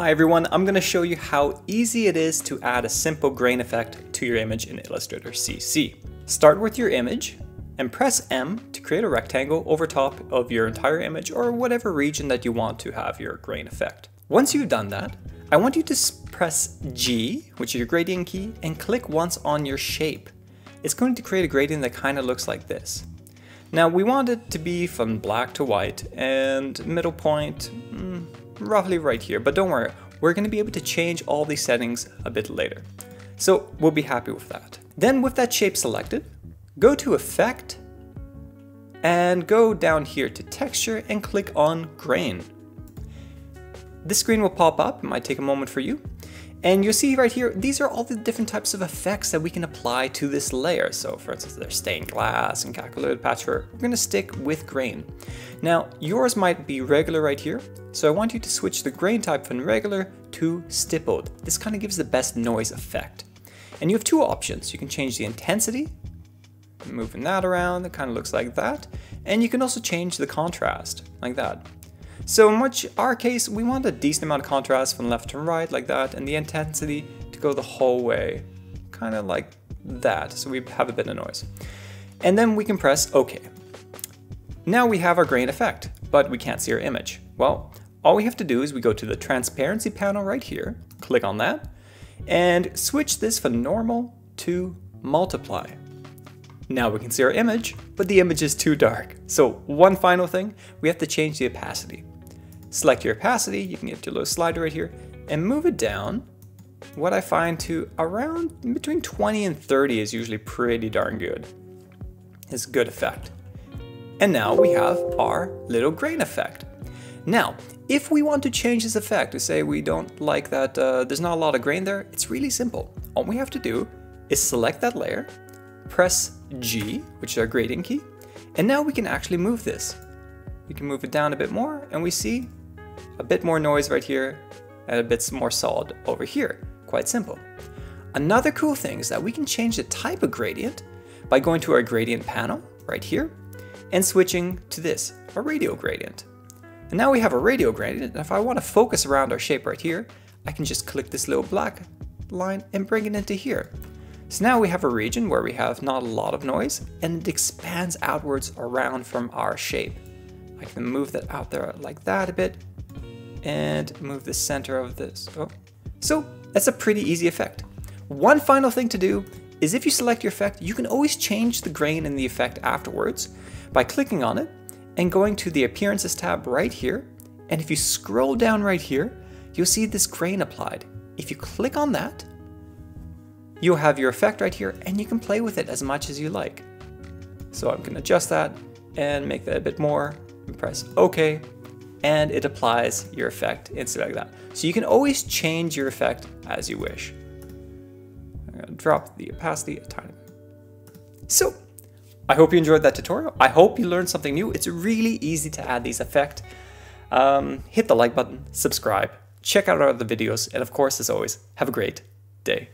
Hi everyone, I'm going to show you how easy it is to add a simple grain effect to your image in Illustrator CC. Start with your image and press M to create a rectangle over top of your entire image or whatever region that you want to have your grain effect. Once you've done that, I want you to press G, which is your gradient key, and click once on your shape. It's going to create a gradient that kind of looks like this. Now we want it to be from black to white and middle point, roughly right here, but don't worry, we're going to be able to change all these settings a bit later. So we'll be happy with that. Then with that shape selected, go to Effect and go down here to Texture and click on Grain. This screen will pop up, it might take a moment for you, and you'll see right here, these are all the different types of effects that we can apply to this layer. So for instance, there's stained glass and calculated patchwork. We're going to stick with grain. Now, yours might be regular right here. So I want you to switch the grain type from regular to stippled. This kind of gives the best noise effect. And you have two options. You can change the intensity, moving that around. It kind of looks like that. And you can also change the contrast like that. So in our case, we want a decent amount of contrast from left to right like that, and the intensity to go the whole way, kind of like that, so we have a bit of noise. And then we can press OK. Now we have our grain effect, but we can't see our image. Well, all we have to do is we go to the transparency panel right here, click on that, and switch this from normal to multiply. Now we can see our image, but the image is too dark. So one final thing, we have to change the opacity. Select your opacity, you can get your little slider right here, and move it down, what I find to around between 20 and 30 is usually pretty darn good. It's a good effect. And now we have our little grain effect. Now, if we want to change this effect, to say we don't like that, there's not a lot of grain there, it's really simple. All we have to do is select that layer, press G, which is our gradient key, and now we can actually move this. We can move it down a bit more, and we see a bit more noise right here and a bit more solid over here. Quite simple. Another cool thing is that we can change the type of gradient by going to our gradient panel right here and switching to this, a radial gradient. And now we have a radial gradient, and if I want to focus around our shape right here, I can just click this little black line and bring it into here. So now we have a region where we have not a lot of noise, and it expands outwards around from our shape. I can move that out there like that a bit and move the center of this. So that's a pretty easy effect. One final thing to do is if you select your effect, you can always change the grain in the effect afterwards by clicking on it and going to the Appearances tab right here. And if you scroll down right here, you'll see this grain applied. If you click on that, you'll have your effect right here and you can play with it as much as you like. So I'm going to adjust that and make that a bit more. Press OK, and it applies your effect instantly like that. So you can always change your effect as you wish. I'm going to drop the opacity a tiny bit. So I hope you enjoyed that tutorial. I hope you learned something new. It's really easy to add these effects. Hit the like button, subscribe, check out our other videos, and of course, as always, have a great day.